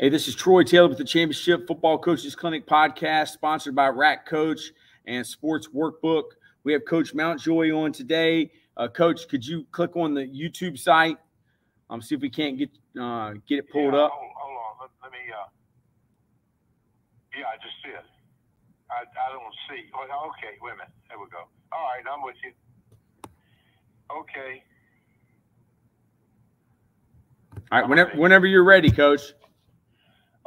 Hey, this is Troy Taylor with the Championship Football Coaches Clinic podcast, sponsored by RAC Coach and Sports Workbook. We have Coach Mountjoy on today. Coach, could you click on the YouTube site? See if we can't get it pulled up. Hold on. Let me. I just see it. I don't see. Oh, okay, wait a minute. There we go. All right, I'm with you. Okay. All right. Whenever you're ready, Coach.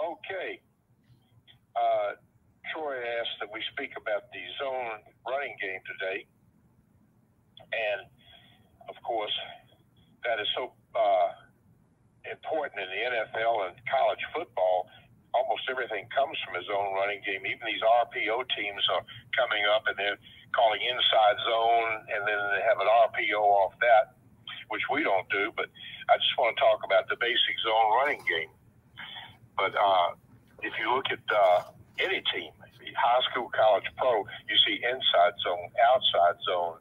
Okay. Troy asked that we speak about the zone running game today, and of course, that is so important in the NFL and college football. Almost everything comes from his own running game. Even these RPO teams are coming up, and they're calling inside zone, and then they have an RPO off that, which we don't do. But I just want to talk about the basic zone running game. But if you look at any team, high school, college, pro, you see inside zone, outside zone,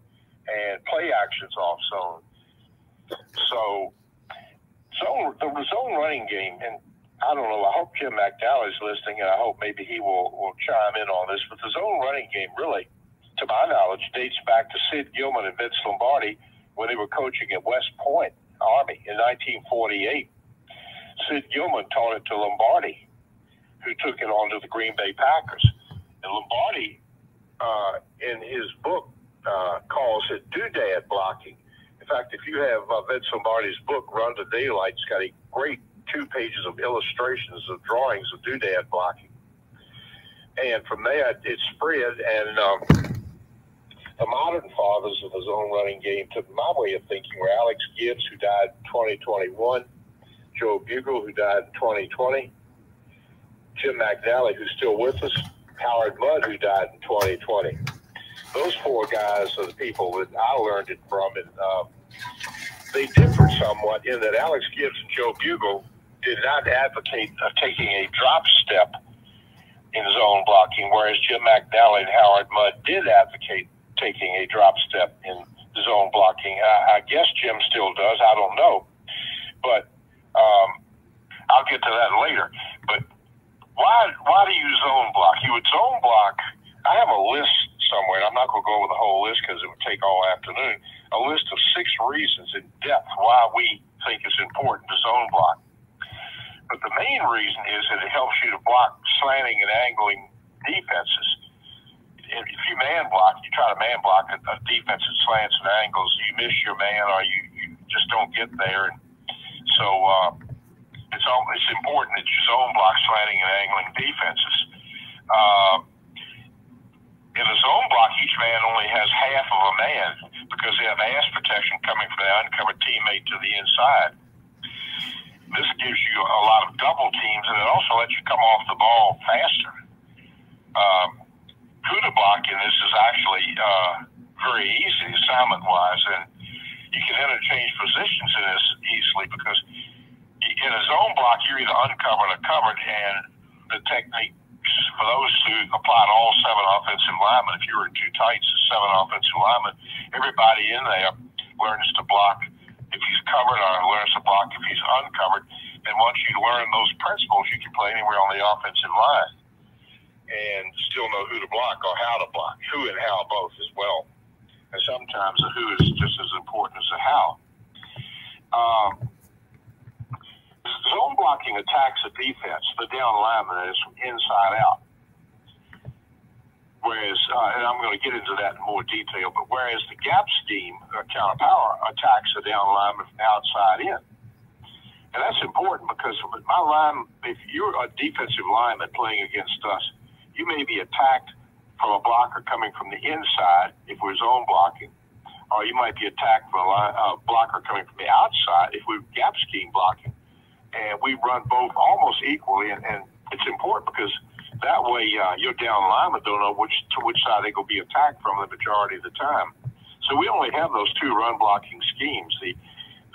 and play actions off zone. So the zone running game, and I don't know, I hope Jim McNally is listening, and I hope maybe he will chime in on this, but the zone running game really, to my knowledge, dates back to Sid Gillman and Vince Lombardi when they were coaching at West Point Army in 1948. Sid Gillman taught it to Lombardi, who took it on to the Green Bay Packers. And Lombardi, in his book, calls it doodad blocking. In fact, if you have Vince Lombardi's book, Run to Daylight, it's got a great 2 pages of illustrations of drawings of doodad blocking. And from there, it spread, and the modern fathers of the zone running game, to my way of thinking, were Alex Gibbs, who died in 2021, Joe Bugel, who died in 2020, Jim McNally, who's still with us, Howard Mudd, who died in 2020. Those 4 guys are the people that I learned it from, and they differed somewhat in that Alex Gibbs and Joe Bugel did not advocate taking a drop step in zone blocking, whereas Jim McNally and Howard Mudd did advocate taking a drop step in zone blocking. I guess Jim still does. I don't know. But I'll get to that later. But why do you zone block? You would zone block. I have a list somewhere, and I'm not going to go over the whole list because it would take all afternoon. A list of 6 reasons in depth why we think it's important to zone block. But the main reason is that it helps you to block slanting and angling defenses. If you man block, you try to man block a defense that slants and angles, you miss your man, or you just don't get there. And so it's important that you zone block slanting and angling defenses. In a zone block, each man only has half of a man, because they have ass protection coming from their uncovered teammate to the inside. This gives you a lot of double teams, and it also lets you come off the ball faster. CUDA block in this is actually very easy assignment-wise, and you can interchange positions in this easily, because in a zone block, you're either uncovered or covered, and the technique for those who apply to all 7 offensive linemen, if you were in 2 tights, it's 7 offensive linemen. Everybody in there learns to block if he's covered, or learns to block if he's uncovered. And once you learn those principles, you can play anywhere on the offensive line and still know who to block or how to block, who and how both as well. And sometimes the who is just as important as the how. Zone blocking attacks a defense, the down lineman, is from inside out. Whereas, and I'm going to get into that in more detail, but whereas the gap scheme, counter power, attacks the down lineman from outside in. And that's important, because my line, if you're a defensive lineman playing against us, you may be attacked from a blocker coming from the inside if we're zone blocking, or you might be attacked from a blocker coming from the outside if we're gap scheme blocking. And we run both almost equally, and it's important because that way your down linemen don't know to which side they're going to be attacked from the majority of the time. So we only have those 2 run blocking schemes, the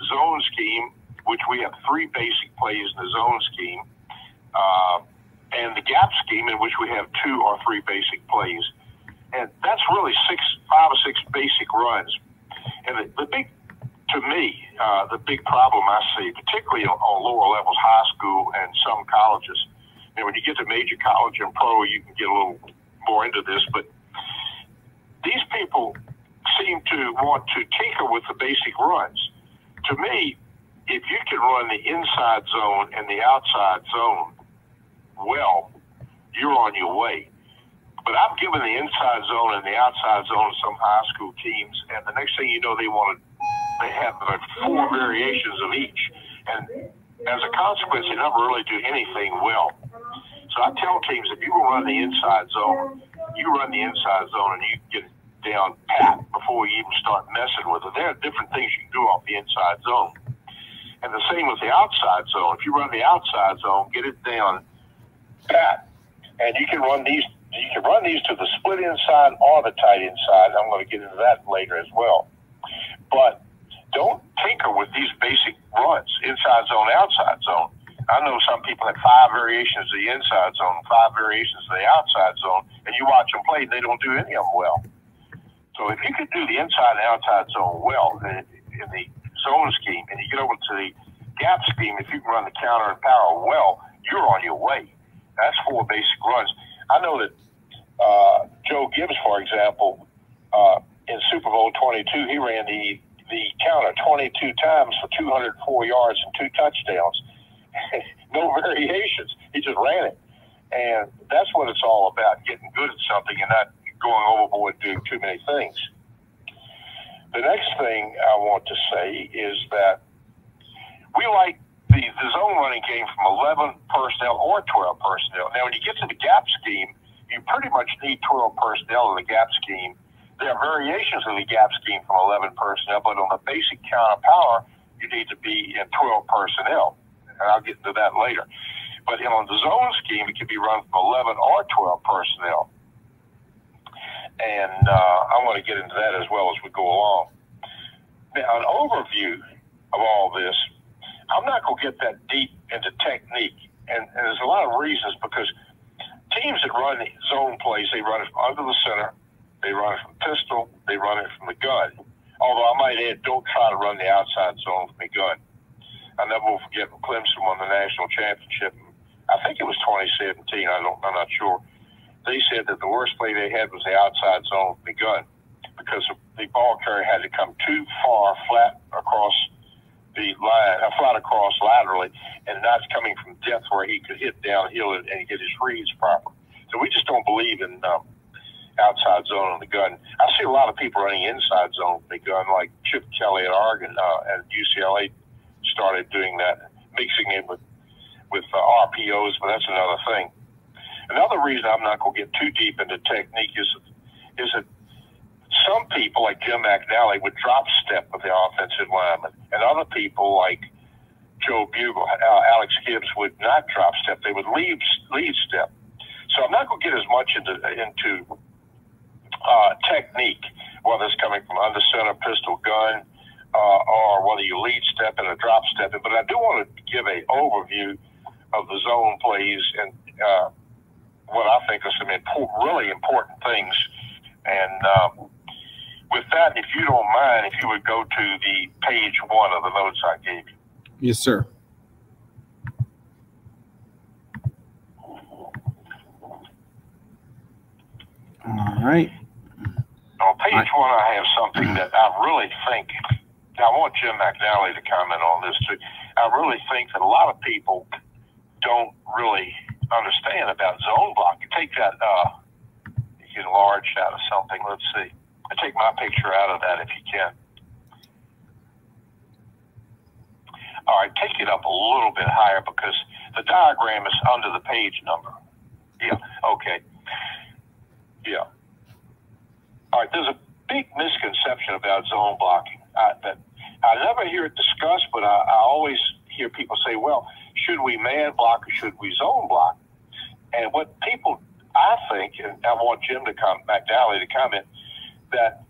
zone scheme, which we have 3 basic plays in the zone scheme, and the gap scheme, in which we have 2 or 3 basic plays. And that's really 5 or 6 basic runs. And the big to me, the big problem I see, particularly on lower levels, high school and some colleges, and when you get to major college and pro, you can get a little more into this, but these people seem to want to tinker with the basic runs. To me, if you can run the inside zone and the outside zone well, you're on your way. But I've given the inside zone and the outside zone to some high school teams, and the next thing you know, they have like four variations of each. And as a consequence, they don't really do anything well. So I tell teams, if you run the inside zone, you run the inside zone and you get it down pat before you even start messing with it. There are different things you can do off the inside zone. And the same with the outside zone. If you run the outside zone, get it down pat. And you can run these to the split inside or the tight inside. I'm going to get into that later as well. But don't tinker with these basic runs, inside zone, outside zone. I know some people have five variations of the inside zone, five variations of the outside zone, and you watch them play, they don't do any of them well. So if you could do the inside and outside zone well in the zone scheme, and you get over to the gap scheme, if you can run the counter and power well, you're on your way. That's four basic runs. I know that Joe Gibbs, for example, in Super Bowl 22, he ran the counter 22 times for 204 yards and two touchdowns. No variations. He just ran it. And that's what it's all about, getting good at something and not going overboard doing too many things. The next thing I want to say is that we like the zone running game from 11 personnel or 12 personnel. Now, when you get to the gap scheme, you pretty much need 12 personnel in the gap scheme. There are variations in the gap scheme from 11 personnel, but on the basic counter power, you need to be in 12 personnel. And I'll get into that later. But on the zone scheme, it can be run from 11 or 12 personnel. And I want to get into that as well as we go along. Now, an overview of all this, I'm not going to get that deep into technique. And there's a lot of reasons, because teams that run zone plays, they run it from under the center, they run it from pistol, they run it from the gun. Although I might add, don't try to run the outside zone from the gun. I never will forget when Clemson won the national championship. I think it was 2017. I'm not sure. They said that the worst play they had was the outside zone with the gun, because the ball carrier had to come too far flat across the line, flat across laterally, and not coming from depth where he could hit downhill and get his reads proper. So we just don't believe in outside zone on the gun. I see a lot of people running inside zone with the gun, like Chip Kelly at Oregon and UCLA. Started doing that, mixing it with RPOs, but that's another thing. Another reason I'm not going to get too deep into technique is that some people like Jim McNally would drop step with the offensive lineman, and other people like Joe Bugel, Alex Gibbs would not drop step; they would lead step. So I'm not going to get as much into technique, whether it's coming from under center, pistol, gun. Or whether you lead step and a drop step. But I do want to give an overview of the zone plays and what I think are some really important things. And with that, if you don't mind, if you would go to the page 1 of the notes I gave you. Yes, sir. All right. On page 1, I have something that I really think – now, I want Jim McNally to comment on this, too. I really think that a lot of people don't really understand about zone block. Take that, you can enlarge that or something. Let's see. I take my picture out of that if you can. All right, take it up a little bit higher because the diagram is under the page number. Yeah, okay. Yeah. All right, there's a big misconception about zone blocking. I never hear it discussed, but I always hear people say, well, should we man block or should we zone block? And what people, I think, and I want Jim McNally to comment, that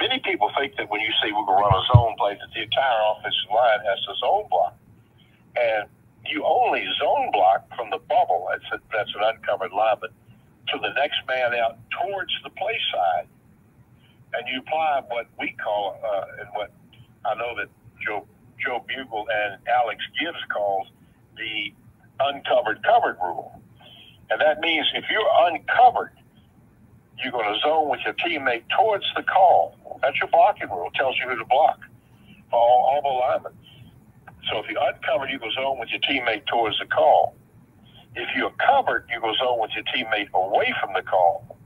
many people think that when you say we're going to run a zone play, that the entire offensive line has to zone block. And you only zone block from the bubble, that's an uncovered lineman, to the next man out towards the play side. And you apply what we call and what I know that Joe Bugel and Alex Gibbs calls the uncovered covered rule. And that means if you're uncovered, you're going to zone with your teammate towards the call. That's your blocking rule. It tells you who to block for all the linemen. So if you're uncovered, you go zone with your teammate towards the call. If you're covered, you go zone with your teammate away from the call.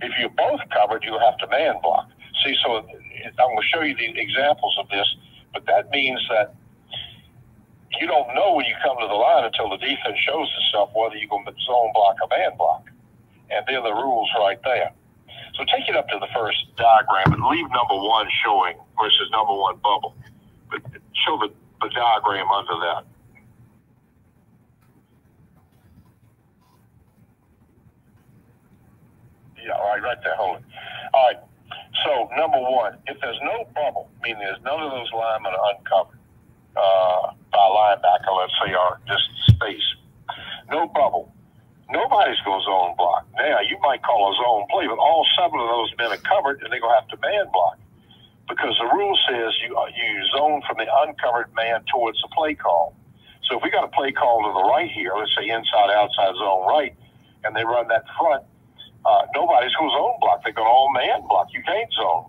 If you're both covered, you have to man block. See, so I'm going to show you the examples of this, but that means that you don't know when you come to the line until the defense shows itself whether you're going to zone block or man block. And they're the rules right there. So take it up to the first diagram and leave number one showing versus number one bubble. But show the diagram under that. Yeah, all right, right there, hold it. All right, so number one, if there's no bubble, meaning there's none of those linemen are uncovered by linebacker, let's say, or just space, no bubble. Nobody's going to zone block. Now, you might call a zone play, but all seven of those men are covered, and they're going to have to man block because the rule says you zone from the uncovered man towards the play call. So if we got a play call to the right here, let's say inside, outside, zone right, and they run that front, nobody's going to zone block. They're going to all man block. You can't zone.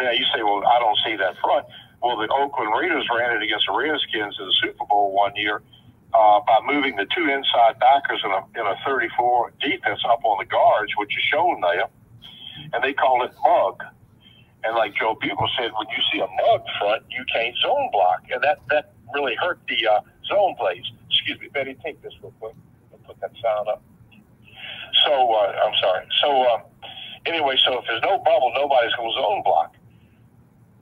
Now, you say, well, I don't see that front. Well, the Oakland Raiders ran it against the Redskins in the Super Bowl one year. By moving the two inside backers in a 34 defense up on the guards, which is shown there, and they call it mug. And like Joe Bugel said, when you see a mug front, you can't zone block, and that really hurt the zone plays. Excuse me, Betty, take this real quick. I'll put that sound up. So I'm sorry. So anyway, so if there's no bubble, nobody's going to zone block.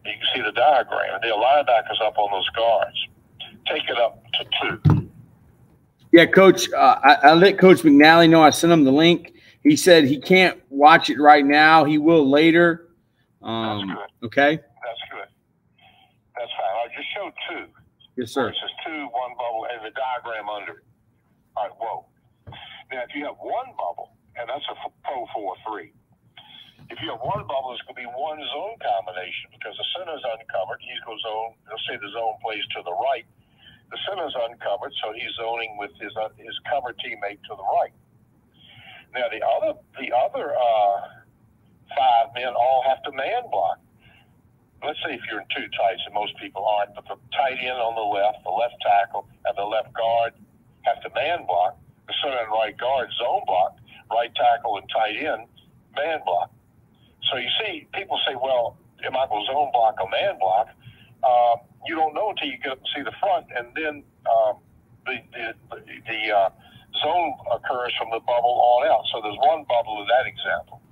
You can see the diagram. The linebackers up on those guards. Take it up to two. Yeah, Coach, I let Coach McNally know I sent him the link. He said he can't watch it right now. He will later. That's good. Okay? That's good. That's fine. I just showed two. Yes, sir. This is two, one bubble, and the diagram under it. All right, whoa. Now, if you have one bubble, and that's a pro 4-3, if you have one bubble, it's going to be one zone combination because the center's uncovered. He's going to zone. They'll say the zone plays to the right. The center's uncovered, so he's zoning with his cover teammate to the right. Now the other five men all have to man block. Let's say if you're in two tights, and most people aren't, but the tight end on the left tackle, and the left guard have to man block. The center and right guard zone block, right tackle and tight end man block. So you see, people say, "Well, am I going to zone block or man block?" You don't know until you get up and see the front, and then the zone occurs from the bubble on out. So there's one bubble in that example.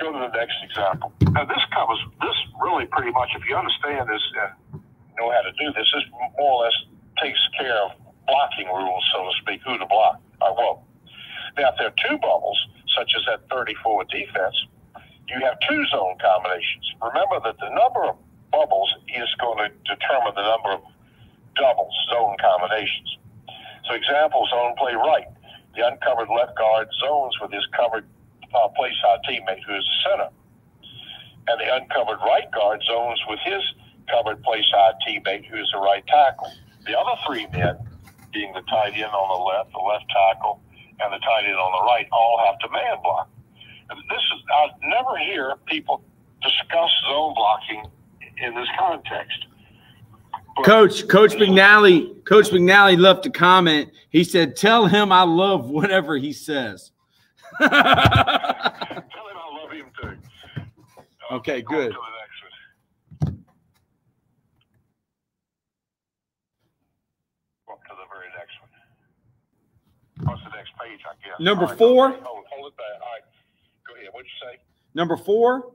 Go to the next example. Now this covers this really pretty much. If you understand this and know how to do this, this more or less takes care of blocking rules, so to speak, who to block. I won't. Now if there are two bubbles, such as that 34 defense, you have two zone combinations. Remember that the number of bubbles is going to determine the number of doubles, zone combinations. So example, zone play right. The uncovered left guard zones with his covered play side teammate who is the center. And the uncovered right guard zones with his covered play side teammate who is the right tackle. The other three men, being the tight end on the left tackle, and the tight end on the right, all have to man block. And this is, I never hear people discuss zone blocking in this context. But Coach McNally left a comment. He said, "Tell him I love whatever he says." Tell him I love him too. Okay, good. To the next one. Up to the very next one. What's the next page? I guess number four. No, hold it back. All right, go ahead. What'd you say? Number four.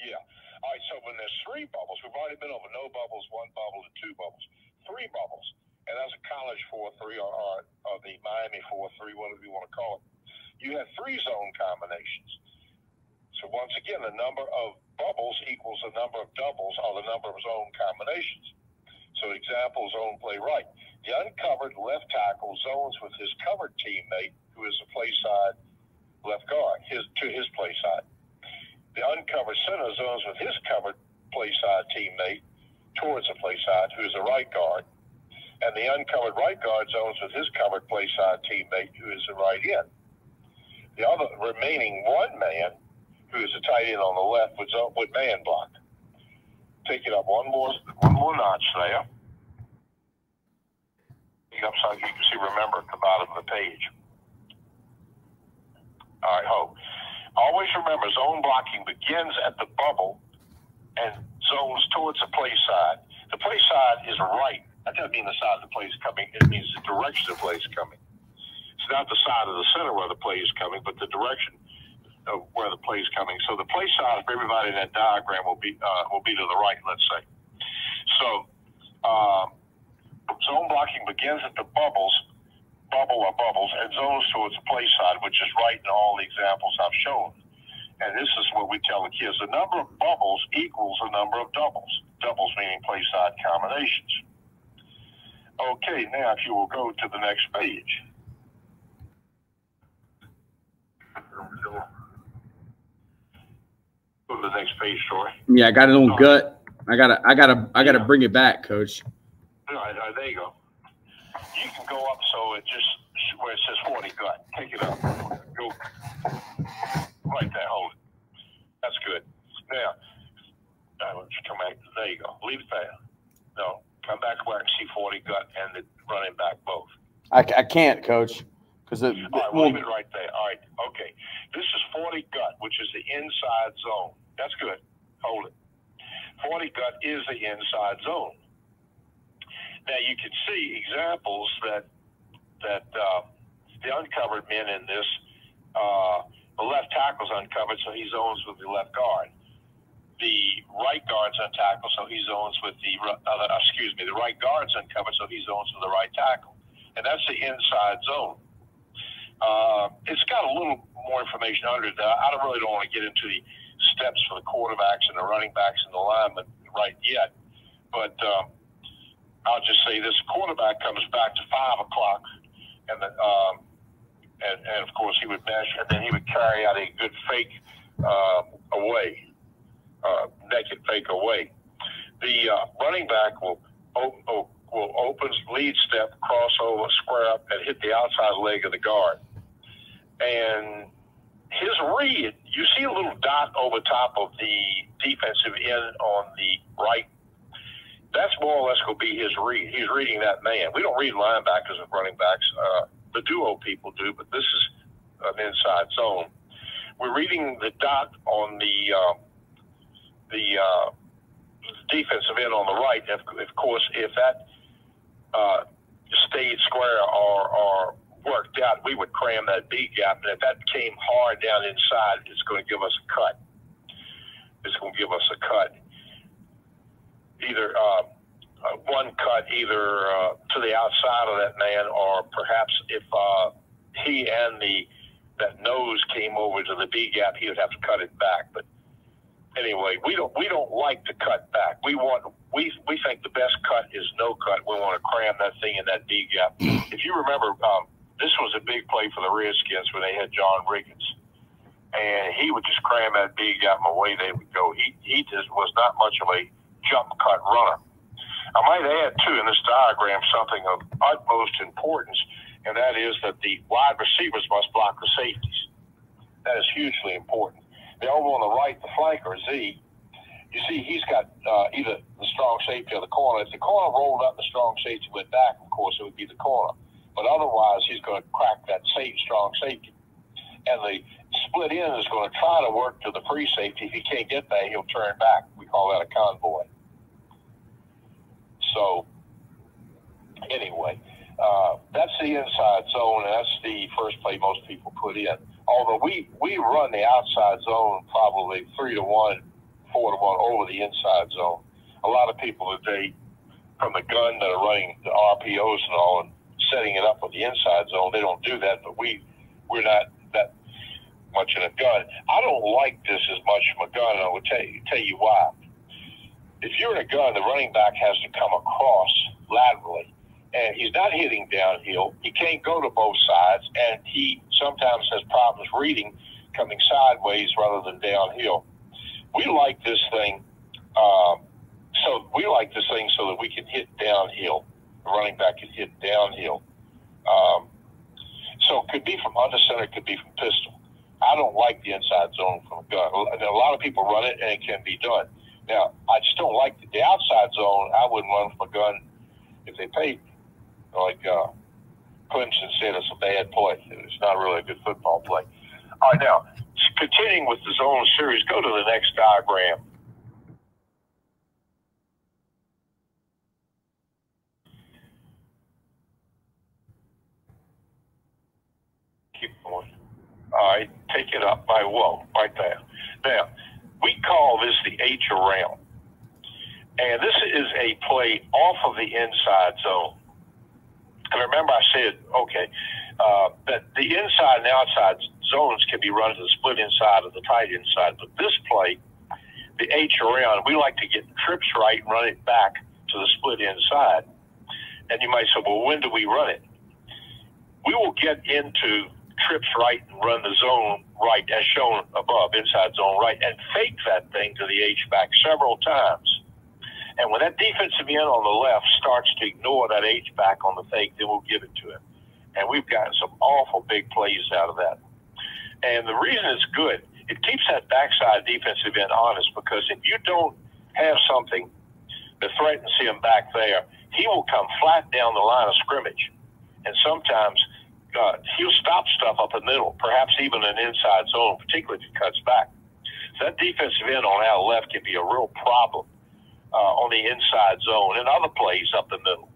Yeah. All right, so when there's three bubbles, we've already been over no bubbles, one bubble, and two bubbles. Three bubbles, and that's a college 4-3 or the Miami 4-3, whatever you want to call it. You have three zone combinations. So once again, the number of bubbles equals the number of doubles or the number of zone combinations. So example, zone play right. The uncovered left tackle zones with his covered teammate, who is the play side left guard, to his play side. The uncovered center zones with his covered play side teammate towards the play side, who's a right guard, and the uncovered right guard zones with his covered play side teammate, who is the right end. The other remaining one man, who is the tight end on the left, would man block. Take it up one more notch there. Upside, you can see, remember, at the bottom of the page. All right, Ho. Always remember, zone blocking begins at the bubble and zones towards the play side. The play side is right. That doesn't mean the side of the play is coming. It means the direction of the play is coming. It's not the side of the center where the play is coming, but the direction of where the play is coming. So the play side for everybody in that diagram will be to the right, let's say. So zone blocking begins at the bubbles, and zones towards the play side, which is right in all the examples I've shown. And this is what we tell the kids. The number of bubbles equals the number of doubles. Doubles meaning play side combinations. Okay, now if you will go to the next page. Go to the next page, Troy. Yeah, I got a little gut. I gotta bring it back, Coach. All right, there you go. You can go up so it just where it says 40 gut. Take it up. Go right there. Hold it. That's good. Now, come back. There you go. Leave it there. No, come back where I can see 40 gut and the running back both. I can't, Coach. All right, we'll leave it right there. All right, okay. This is 40 gut, which is the inside zone. That's good. Hold it. 40 gut is the inside zone. Now you can see examples that the uncovered men in this, the left tackle's uncovered, so he zones with the left guard. The right guard's untackled, so he zones with the right guard's uncovered, so he zones with the right tackle. And that's the inside zone. It's got a little more information under it. I really don't want to get into the steps for the quarterbacks and the running backs and the linemen right yet, but I'll just say this: quarterback comes back to 5 o'clock, and of course he would measure, and then he would carry out a good fake naked fake away. The running back will open, lead step, crossover, square up, and hit the outside leg of the guard. And his read, you see a little dot over top of the defensive end on the right. That's more or less going to be his read. He's reading that man. We don't read linebackers and running backs. The duo people do, but this is an inside zone. We're reading the dot on the defensive end on the right. Of course, if that stayed square or worked out, we would cram that B gap, and if that came hard down inside, it's going to give us a cut. It's going to give us a cut. Either one cut, either to the outside of that man, or perhaps if he and that nose came over to the B gap, he would have to cut it back. But anyway, we don't like to cut back. We think the best cut is no cut. We want to cram that thing in that D gap. If you remember, this was a big play for the Redskins when they had John Riggins, and he would just cram that D gap and away they would go. He just was not much of a jump cut runner. I might add too in this diagram something of utmost importance, and that is that the wide receivers must block the safeties. That is hugely important. Now over on the right, the flanker, Z, you see he's got either the strong safety or the corner. If the corner rolled up, the strong safety went back, of course, it would be the corner. But otherwise, he's going to crack that strong safety. And the split end is going to try to work to the free safety. If he can't get there, he'll turn back. We call that a convoy. So anyway, that's the inside zone, and that's the first play most people put in. Although we run the outside zone probably 3 to 1, 4 to 1 over the inside zone. A lot of people today from the gun that are running the RPOs and all and setting it up with the inside zone, they don't do that, but we're not that much in a gun. I don't like this as much from a gun, and I will tell you why. If you're in a gun, the running back has to come across laterally, and he's not hitting downhill. He can't go to both sides, and he sometimes has problems reading coming sideways rather than downhill. We like this thing So we like this thing so that we can hit downhill. The running back can hit downhill. So it could be from under center, it could be from pistol. I don't like the inside zone from a gun. A lot of people run it, and it can be done. Now, I just don't like the outside zone. I wouldn't run from a gun if they paid me. Like Clemson said, it's a bad play. It's not really a good football play. All right, now, continuing with the zone series, go to the next diagram. Keep going. All right, take it up by whoa, right there. Now, we call this the H around. And this is a play off of the inside zone. And remember I said, okay, that the inside and outside zones can be run to the split inside or the tight inside. But this play, the H around, we like to get trips right and run it back to the split inside. And you might say, well, when do we run it? We will get into trips right and run the zone right as shown above, inside zone right, and fake that thing to the H back several times. And when that defensive end on the left starts to ignore that H back on the fake, then we'll give it to him. And we've gotten some awful big plays out of that. And the reason it's good, it keeps that backside defensive end honest, because if you don't have something that threatens him back there, he will come flat down the line of scrimmage. And sometimes he'll stop stuff up the middle, perhaps even an inside zone, particularly if he cuts back. So that defensive end on our left can be a real problem on the inside zone and other plays up the middle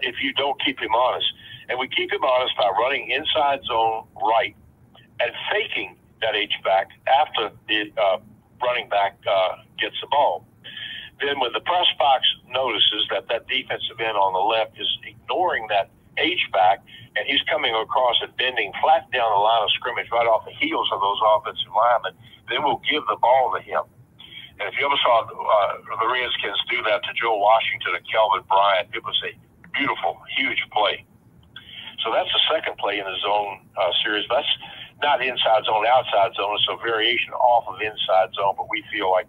if you don't keep him honest. And we keep him honest by running inside zone right and faking that H-back after the running back gets the ball. Then when the press box notices that that defensive end on the left is ignoring that H-back, and he's coming across and bending flat down the line of scrimmage right off the heels of those offensive linemen, then we'll give the ball to him. And if you ever saw the Redskins do that to Joe Washington and Kelvin Bryant, it was a beautiful, huge play. So that's the second play in the zone series. That's not inside zone, outside zone. It's a variation off of inside zone, but we feel like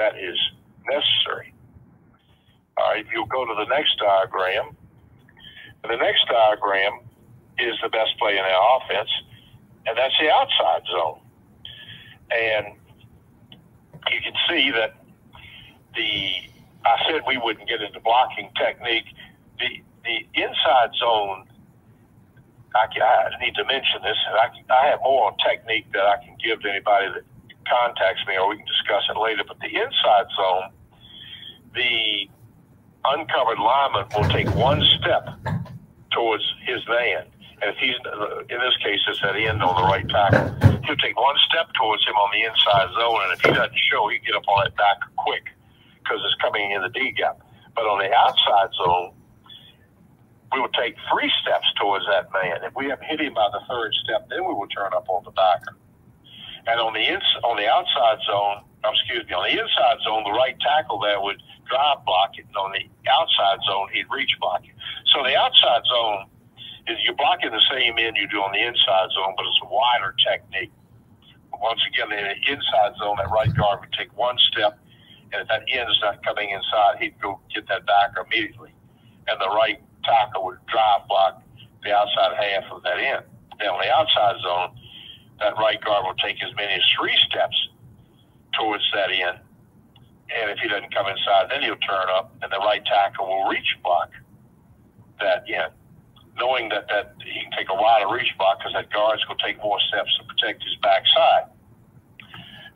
that is necessary. All right, if you'll go to the next diagram. The next diagram is the best play in our offense, and that's the outside zone. And you can see that I said we wouldn't get into blocking technique. The inside zone, I need to mention this, and I have more on technique that I can give to anybody that contacts me, or we can discuss it later. But the inside zone, the uncovered lineman will take one step towards his man. And if he's, in this case, it's that end on the right tackle, he'll take one step towards him on the inside zone. And if he doesn't show, he'll get up on that back quick because it's coming in the D gap. But on the outside zone, we will take three steps towards that man. If we have hit him by the third step, then we will turn up on the backer. And on the inside zone, the right tackle there would drive block it, and on the outside zone, he'd reach block it. So the outside zone is you're blocking the same end you do on the inside zone, but it's a wider technique. But once again, in the inside zone, that right guard would take one step, and if that end is not coming inside, he'd go get that backer immediately, and the right tackle would drive block the outside half of that end. Now, on the outside zone, that right guard will take as many as three steps towards that end. And if he doesn't come inside, then he'll turn up, and the right tackle will reach block that end, knowing that he can take a wider reach block because that guard's going to take more steps to protect his backside.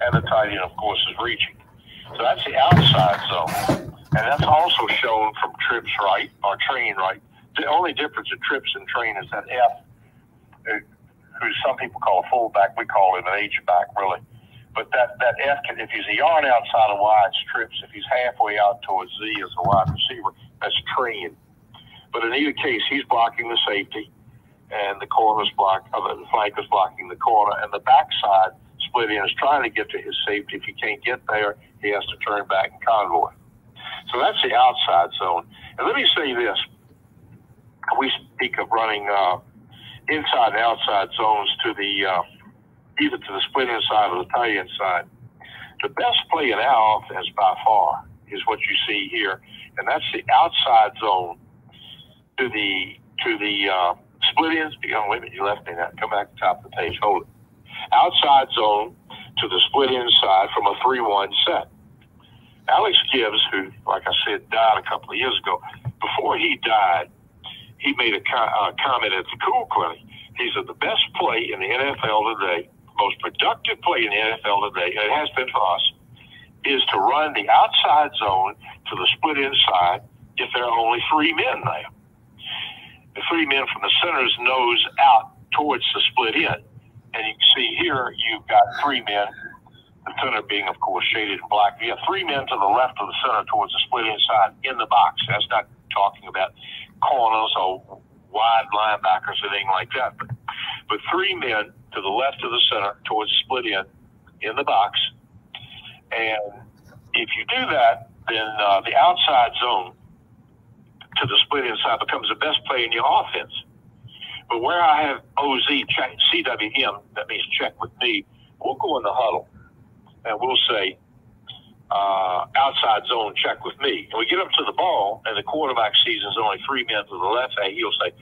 And the tight end, of course, is reaching. So that's the outside zone. And that's also shown from trips right or train right. The only difference in trips and train is that F, who some people call a fullback, we call him an H-back, really. But that F, if he's a yard outside of wide, it's trips. If he's halfway out towards Z as a wide receiver, that's train. But in either case, he's blocking the safety, and the flank is blocking the corner, and the backside split end is trying to get to his safety. If he can't get there, he has to turn back and convoy. So that's the outside zone. And let me say this. We speak of running inside and outside zones to the either to the split inside or the tight inside. The best play in our offense by far is what you see here, and that's the outside zone to the split ends. Wait a minute, you left me that. Come back to the top of the page. Hold it. Outside zone to the split inside from a 3-1 set. Alex Gibbs, who, like I said, died a couple of years ago, before he died, he made a comment at the Cool Clinic. He said, the best play in the NFL today, most productive play in the NFL today, and it has been for us, is to run the outside zone to the split inside if there are only three men there. The three men from the center's nose out towards the split end. And you can see here, you've got three men, the center being, of course, shaded in black. You have three men to the left of the center towards the split inside in the box. That's not talking about corners or wide linebackers or anything like that. But three men to the left of the center towards the split end in the box. And if you do that, then the outside zone to the split inside becomes the best play in your offense. But where I have OZ, CWM, that means check with me, we'll go in the huddle and we'll say, outside zone, check with me. And we get up to the ball and the quarterback sees there's only three men to the left. And he'll say,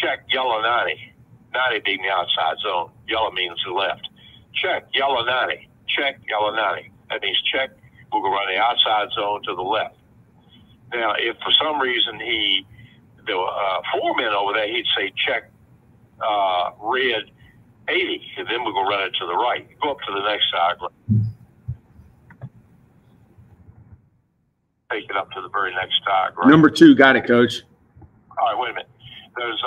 check yellow 90. 90 being the outside zone. Yellow means the left. Check yellow 90. Check yellow 90. That means check. We'll go run the outside zone to the left. Now, if for some reason there were four men over there, he'd say, check red 80, and then we'll go run it to the right. Go up to the next side. Take it up to the very next side. Right? Number two, got it, Coach. All right, wait a minute. There's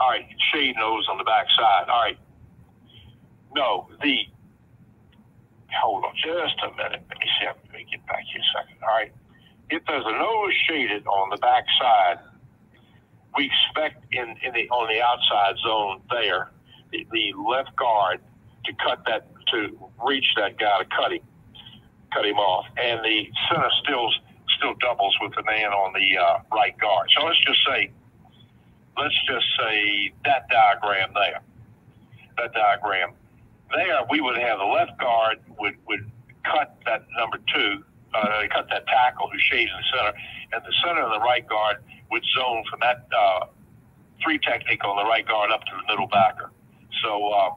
all right, shade nose on the back side. All right. No, hold on just a minute. Let me see. Let me get back here a second. All right. If there's a nose shaded on the back side, we expect on the outside zone there, the left guard to to reach that guy to cut him off. And the center still doubles with the man on the right guard. So let's just say that diagram there. That diagram there, we would have the left guard would cut that number two. Cut that tackle who shades in the center, and the center and the right guard would zone from that three technique on the right guard up to the middle backer. So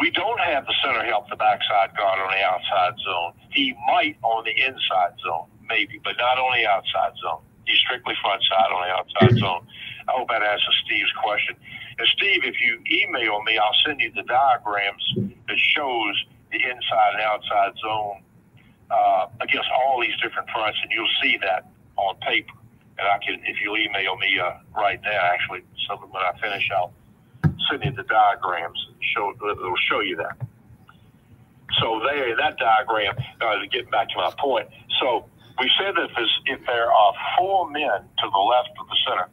we don't have the center help the backside guard on the outside zone. He might on the inside zone, maybe, but not on the outside zone. He's strictly front side on the outside zone. I hope that answers Steve's question. And Steve, if you email me, I'll send you the diagrams that shows the inside and outside zone against all these different fronts, and you'll see that on paper. And if you email me right now, actually, so when I finish, I'll send you the diagrams. It'll show you that. So there, that diagram. To get back to my point, so we said that if there are four men to the left of the center,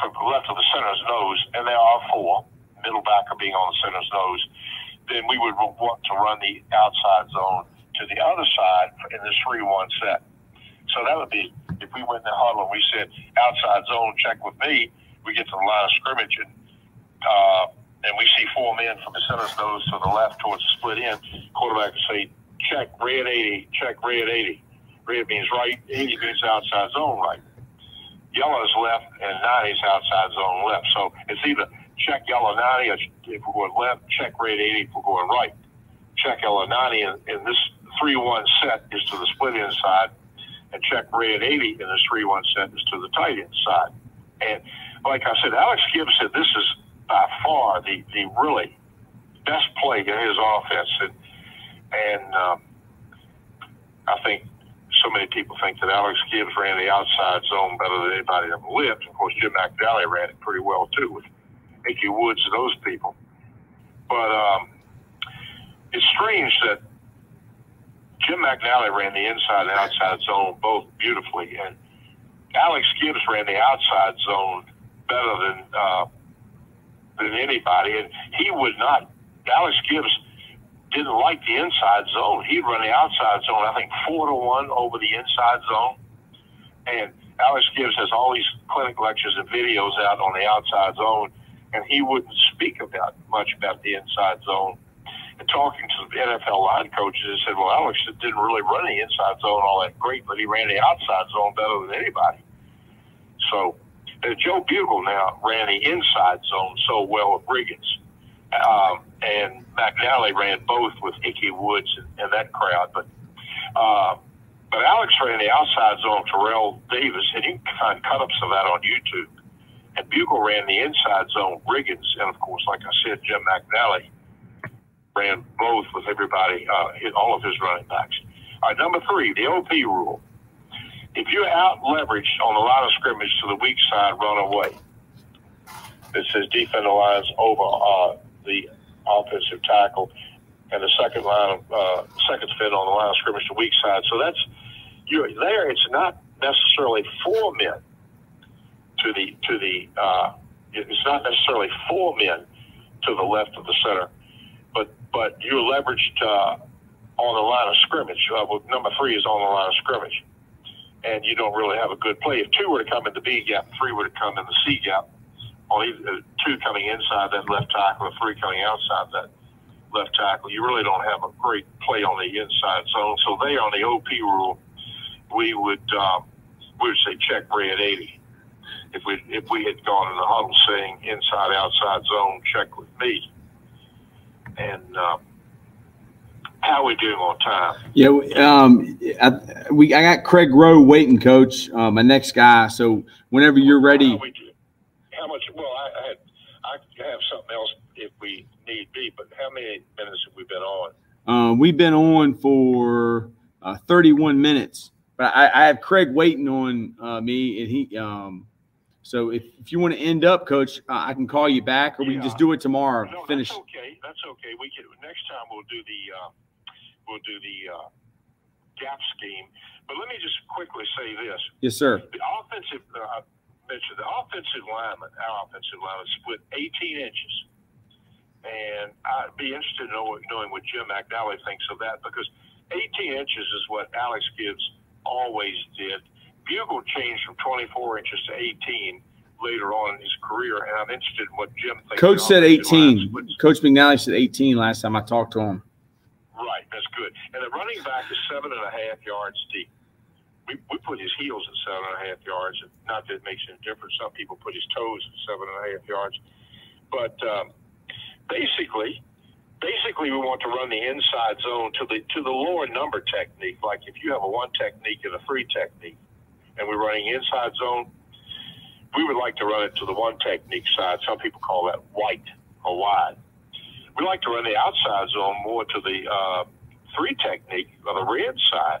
from the left of the center's nose, and there are four, middle backer being on the center's nose, then we would want to run the outside zone to the other side in this 3-1 set. So that would be, if we went in the huddle and we said, outside zone, check with me, we get to the line of scrimmage and we see four men from the center's nose to the left towards the split end, quarterback would say, check red 80, check red 80. Red means right, 80 means outside zone right. Yellow is left and 90 is outside zone left. So it's either check yellow 90 if we're going left, check red 80 if we're going right. Check yellow 90 in this 3-1 set is to the split inside, and check red 80 in this 3-1 set is to the tight end side. And like I said, Alex Gibbs said this is by far the really best play in his offense. And I think so many people think that Alex Gibbs ran the outside zone better than anybody ever lived. Of course, Jim McNally ran it pretty well, too, with A.K. Woods and those people. But it's strange that Jim McNally ran the inside and outside zone both beautifully, and Alex Gibbs ran the outside zone better than anybody. And he would not. Alex Gibbs didn't like the inside zone. He'd run the outside zone, I think 4-1 over the inside zone. And Alex Gibbs has all these clinic lectures and videos out on the outside zone, and he wouldn't speak much about the inside zone. and talking to the NFL line coaches, they said, well, Alex didn't really run the inside zone all that great, but he ran the outside zone better than anybody. So Joe Bugel now ran the inside zone so well with Riggins. And McNally ran both with Ickey Woods and that crowd. But Alex ran the outside zone, Terrell Davis, and you can find cut-ups of that on YouTube. And Bugel ran the inside zone, Riggins, and, of course, like I said, Jim McNally ran both with everybody, all of his running backs. All right, number three, the OP rule. If you're out-leveraged on the line of scrimmage to the weak side, run away. It says defensive lines over the offensive tackle and the second line of second fin on the line of scrimmage to weak side. So that's you're there. It's not necessarily four men it's not necessarily four men to the left of the center, but you're leveraged on the line of scrimmage. Well, number three is on the line of scrimmage, and you don't really have a good play. If two were to come in the B gap, three were to come in the C gap. Only two coming inside that left tackle, or three coming outside that left tackle. You really don't have a great play on the inside zone. So there on the OP rule, we would say check red 80. If we had gone in the huddle saying inside outside zone, check with me. And how are we doing on time? Yeah, I got Craig Rowe waiting, Coach, my next guy. So whenever you're ready. How much? Well, I have something else if we need be, but how many minutes have we been on? We've been on for 31 minutes, but I have Craig waiting on me, and he. So if you want to end up, Coach, I can call you back, or we can just do it tomorrow. No, finish. That's okay. That's okay. We can next time. We'll do the gap scheme. But let me just quickly say this. Yes, sir. The offensive. The offensive lineman, our offensive lineman, split 18 inches. And I'd be interested in knowing what Jim McNally thinks of that, because 18 inches is what Alex Gibbs always did. Bugel changed from 24 inches to 18 later on in his career, and I'm interested in what Jim thinks. Coach said 18. Coach McNally said 18 last time I talked to him. Right, that's good. And the running back is 7.5 yards deep. We put his heels at 7.5 yards. Not that it makes any difference. Some people put his toes at 7.5 yards. But basically, we want to run the inside zone to the lower number technique. Like if you have a 1 technique and a 3 technique, and we're running inside zone, we would like to run it to the 1 technique side. Some people call that white or wide. We like to run the outside zone more to the 3 technique or the red side.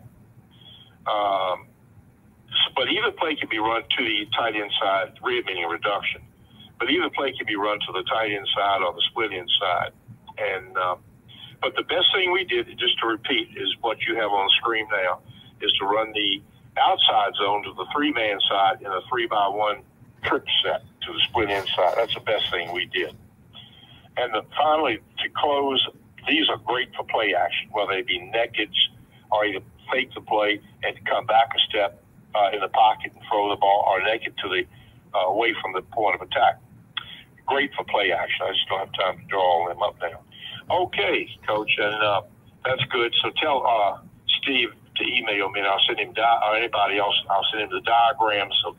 But either play can be run to the tight end side, red meaning reduction. But either play can be run to the tight end side or the split end side. And but the best thing we did, just to repeat, is what you have on the screen now, is to run the outside zone to the 3-man side in a 3-by-1 trip set to the split end side. That's the best thing we did. And finally, to close, these are great for play action, whether they be nakeds or either fake the play and come back a step in the pocket and throw the ball, or naked to the away from the point of attack. Great for play action. I just don't have time to draw all them up now. Okay, Coach, and that's good. So tell Steve to email me, and I'll send him or anybody else. I'll send him the diagrams of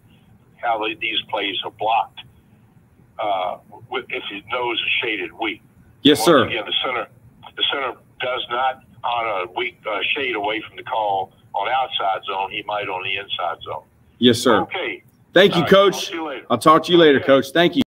how these plays are blocked. If his nose is shaded weak. Yes, sir. Again, the center does not. On a weak shade away from the call on outside zone, he might on the inside zone. Yes, sir. Okay. Thank you, Coach. I'll talk to you later, Coach. Thank you.